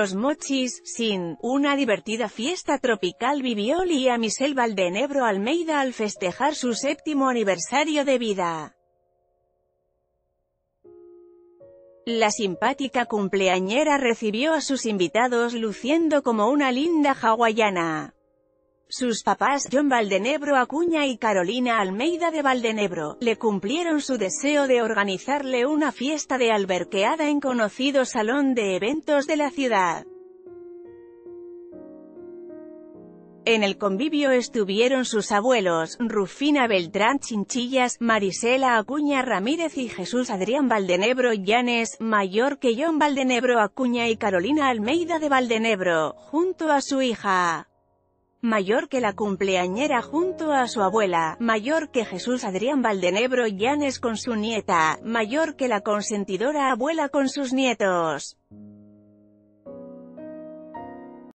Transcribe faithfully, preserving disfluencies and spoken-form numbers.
Los Mochis, sin, una divertida fiesta tropical vivió Lía Michelle Baldenebro Almeida al festejar su séptimo aniversario de vida. La simpática cumpleañera recibió a sus invitados luciendo como una linda hawaiana. Sus papás, Jhon Baldenebro Acuña y Carolina Almeida de Baldenebro, le cumplieron su deseo de organizarle una fiesta de alberqueada en conocido salón de eventos de la ciudad. En el convivio estuvieron sus abuelos, Rufina Beltrán Chinchillas, Marisela Acuña Ramírez y Jesús Adrián Baldenebro Llanes, mayor que Jhon Baldenebro Acuña, y Carolina Almeida de Baldenebro, junto a su hija, mayor que la cumpleañera, junto a su abuela, mayor que Jesús Adrián Baldenebro Llanes, con su nieta, mayor que la consentidora abuela, con sus nietos.